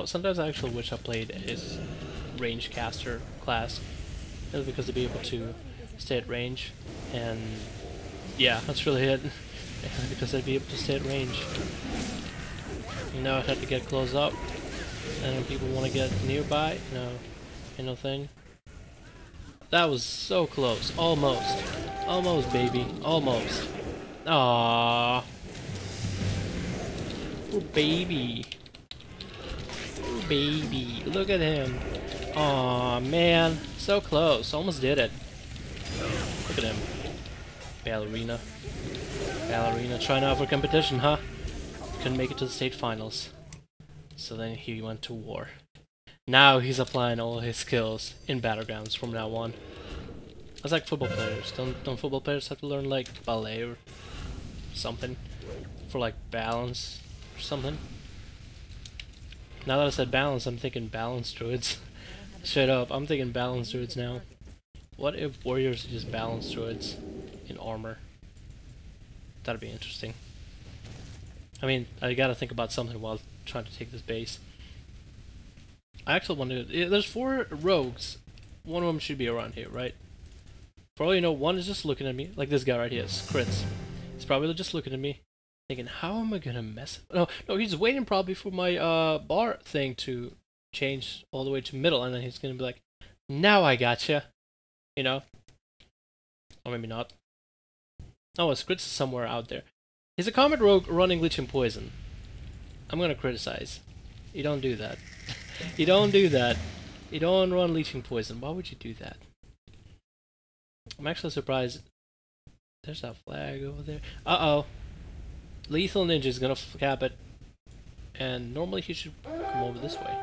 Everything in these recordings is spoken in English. know, sometimes I actually wish I played his range caster class, just because to be able to stay at range, and yeah, that's really it. Because I'd be able to stay at range. You know, I'd have to get close up, and when people want to get nearby, no, ain't no thing. That was so close, almost, almost, baby, almost. Aww. Oh baby, oh baby, look at him. Aw man, so close, almost did it. Look at him, ballerina, ballerina, trying out for competition, huh? Couldn't make it to the state finals, so then he went to war. Now he's applying all his skills in battlegrounds from now on. That's like football players. Don't football players have to learn like ballet or something for like balance? Something. Now that I said balance, I'm thinking balance druids. Straight up, I'm thinking balance druids now. What if warriors are just balance druids in armor? That'd be interesting. I mean, I gotta think about something while trying to take this base. I actually wonder, there's 4 rogues. One of them should be around here, right? For all you know, one is just looking at me, like this guy right here, Skritz. He's probably just looking at me, thinking, how am I gonna mess up? No, he's waiting probably for my bar thing to change all the way to middle, and then he's gonna be like, now I gotcha, you know? Or maybe not. Oh, Skritz is somewhere out there. He's a combat rogue running Leech and Poison. I'm gonna criticize. You don't do that. You don't do that. You don't run Leech and Poison. Why would you do that? I'm actually surprised. There's that flag over there. Uh-oh. Lethal Ninja is gonna cap it, and normally he should come over this way.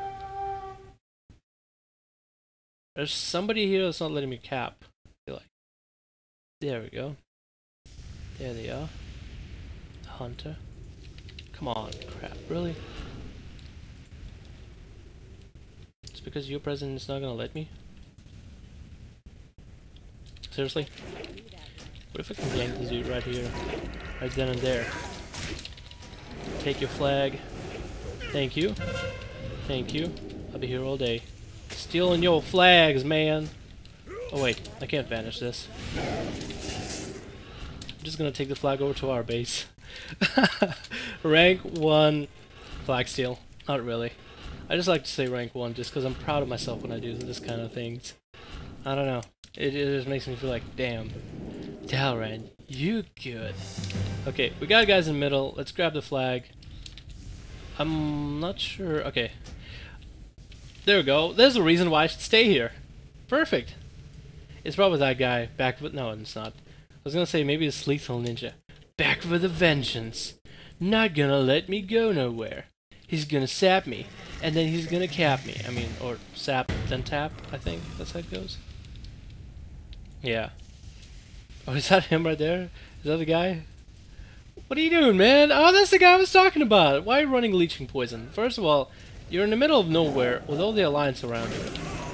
There's somebody here that's not letting me cap. I feel like. There we go. There they are. The hunter. Come on, crap, really? It's because your president is not gonna let me? Seriously? What if I can yank this dude right here? Right then and there. Take your flag. Thank you. Thank you. I'll be here all day. Stealing your flags, man! Oh wait, I can't banish this. I'm just gonna take the flag over to our base. Rank 1 flag steal. Not really. I just like to say rank 1 just because I'm proud of myself when I do this kind of things. I don't know. It just makes me feel like, damn. Talran, you good. Okay, we got guys in the middle. Let's grab the flag. I'm not sure. Okay. There we go. There's a reason why I should stay here. Perfect. It's probably that guy back with... No, it's not. I was gonna say maybe it's Lethal Ninja. Back with a vengeance. Not gonna let me go nowhere. He's gonna sap me. And then he's gonna cap me. I mean, or sap, then tap, I think. That's how it goes. Yeah. Oh, is that him right there? Is that the guy? What are you doing, man? Oh, that's the guy I was talking about! Why are you running Leeching Poison? First of all, you're in the middle of nowhere with all the Alliance around you.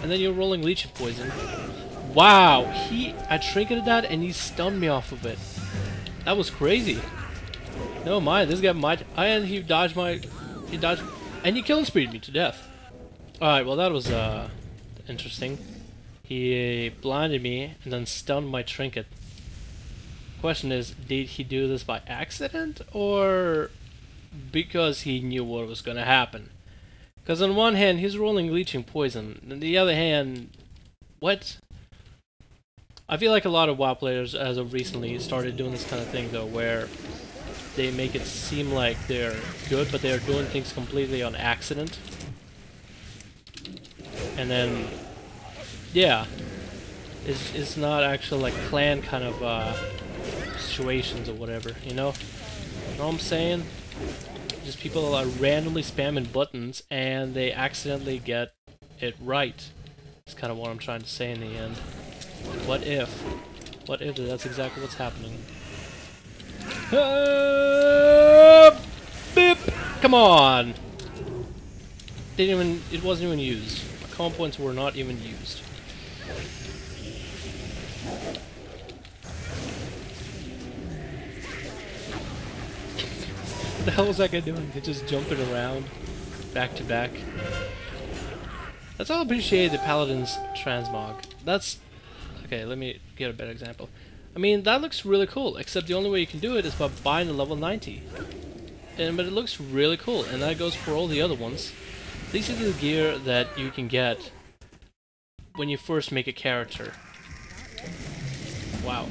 And then you're rolling Leeching Poison. Wow! I triggered that and he stunned me off of it. That was crazy. No mind, this guy might... And he dodged my... He dodged... And he killing speed me to death. Alright, well that was, interesting. He blinded me and then stunned my trinket. Question is, did he do this by accident or because he knew what was gonna happen? Because on one hand he's rolling Leeching Poison, on the other hand, what? I feel like a lot of WoW players as of recently started doing this kind of thing though, where they make it seem like they're good, but they're doing things completely on accident. And then, yeah, it's not actually like planned kind of situations or whatever, you know? Know what I'm saying? Just people are randomly spamming buttons and they accidentally get it right. That's kind of what I'm trying to say in the end. What if? What if that's exactly what's happening? Bip! Come on! Didn't even... It wasn't even used. My comm points were not even used. What the hell was that guy doing? They're just jumping around, back to back. Let's all appreciate the Paladin's transmog. That's... okay, let me get a better example. I mean, that looks really cool, except the only way you can do it is by buying a level 90. But it looks really cool, and that goes for all the other ones. These are the gear that you can get when you first make a character. Wow.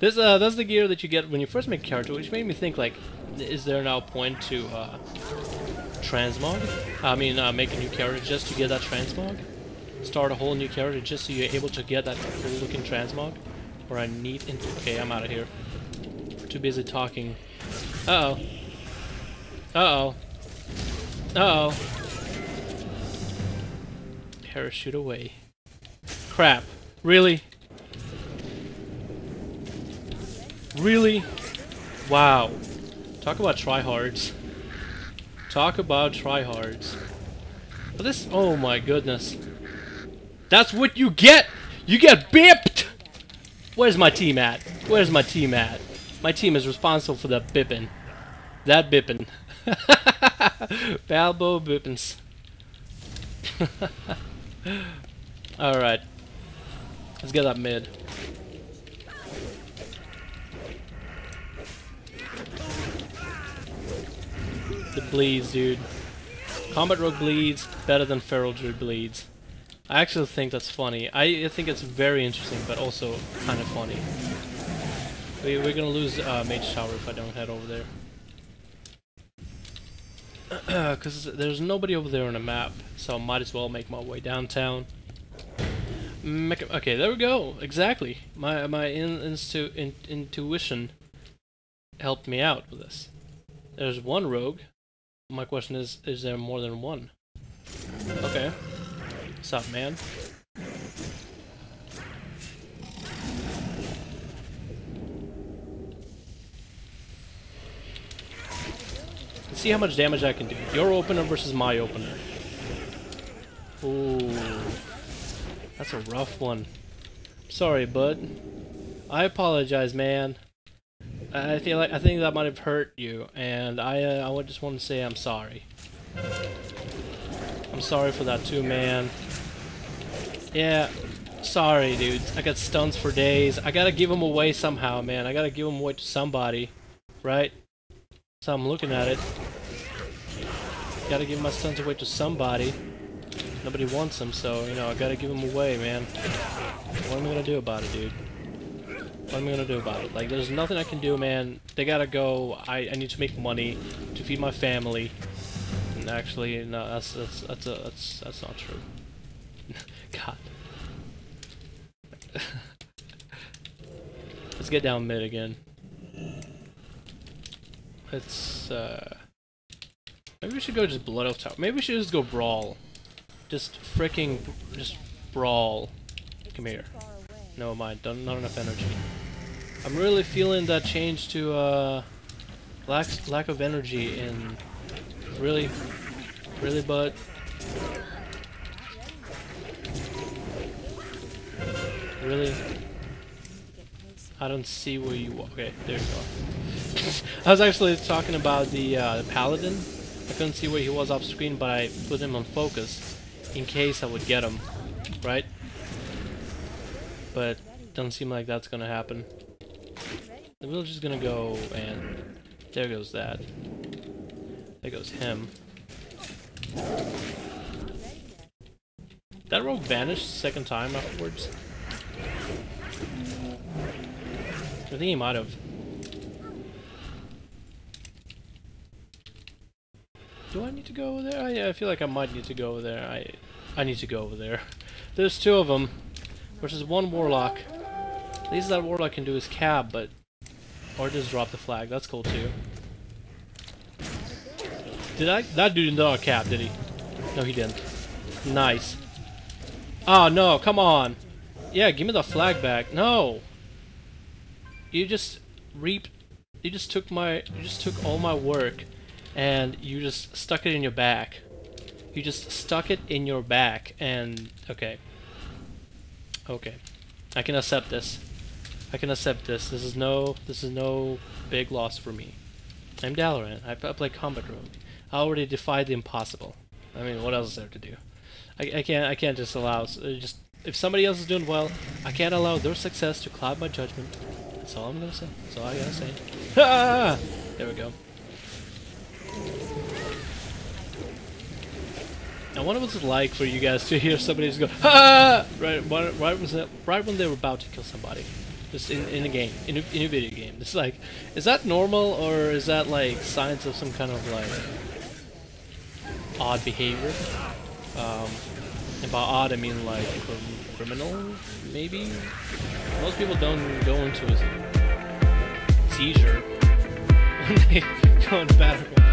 That's the gear that you get when you first make a character, which made me think, like, is there now a point to transmog? I mean, make a new character just to get that transmog? Start a whole new character just so you're able to get that cool-looking transmog? Or I need... okay, I'm out of here. Too busy talking. Uh-oh. Uh-oh. Uh-oh. Parachute away. Crap. Really? Really? Wow. Talk about tryhards. Talk about tryhards. But this... oh my goodness. That's what you get! You get bipped! Where's my team at? Where's my team at? My team is responsible for that bipping. That bipping. Balbo bippins. Alright. Let's get that mid. The bleeds, dude. Combat Rogue bleeds better than Feral Druid bleeds. I actually think that's funny. I think it's very interesting, but also kind of funny. We're gonna lose Mage Tower if I don't head over there. Because there's nobody over there on the map, so I might as well make my way downtown. Okay, there we go. Exactly. My intuition helped me out with this. There's one rogue. My question is there more than one? Okay. What's up, man? Let's see how much damage I can do. Your opener versus my opener. Ooh. That's a rough one. Sorry, bud. I apologize, man. I think that might have hurt you, and I would just want to say I'm sorry. I'm sorry for that too, man. Yeah, sorry, dude. I got stuns for days. I gotta give them away somehow, man. I gotta give them away to somebody, right? So I'm looking at it. Gotta give my stuns away to somebody. Nobody wants them, so, you know, I gotta give them away, man. What am I gonna do about it, dude? What am I gonna do about it? Like, there's nothing I can do, man. They gotta go. I need to make money to feed my family. And actually, no, that's not true. God. Let's get down mid again. Let's, maybe we should go just Blood Elf Tower. Maybe we should just go Brawl. Just freaking, just Brawl. Come here. No, mine. Not enough energy. I'm really feeling that change to lack of energy in really, but really, I don't see where you. Okay, there you go. I was actually talking about the Paladin. I couldn't see where he was off screen, but I put him on focus in case I would get him, right? But doesn't seem like that's gonna happen. The village is gonna go, and there goes that. There goes him. That rogue vanished second time afterwards. I think he might have. Do I need to go over there? I feel like I might need to go over there. I need to go over there. There's two of them. Versus one warlock. At least that warlock can do his cab, but... or just drop the flag. That's cool too. Did I? That dude didn't a cab, did he? No, he didn't. Nice. Oh no! Come on. Yeah, give me the flag back. No. You just You just took my. You just took all my work, and you just stuck it in your back. You just stuck it in your back, and okay. Okay, I can accept this. I can accept this. This is no big loss for me. I'm Dalaran. I play Combat Rogue. I already defied the impossible. I mean, what else is there to do? I can't just allow. If somebody else is doing well, I can't allow their success to cloud my judgment. That's all I'm gonna say. That's all I gotta say. Ah! There we go. I wonder what it's like for you guys to hear somebody just go ah! Right when they were about to kill somebody, just in a game, in a video game. It's like, is that normal or is that like signs of some kind of like odd behavior? And by odd I mean like criminal, maybe. Most people don't go into a seizure when they go into battle.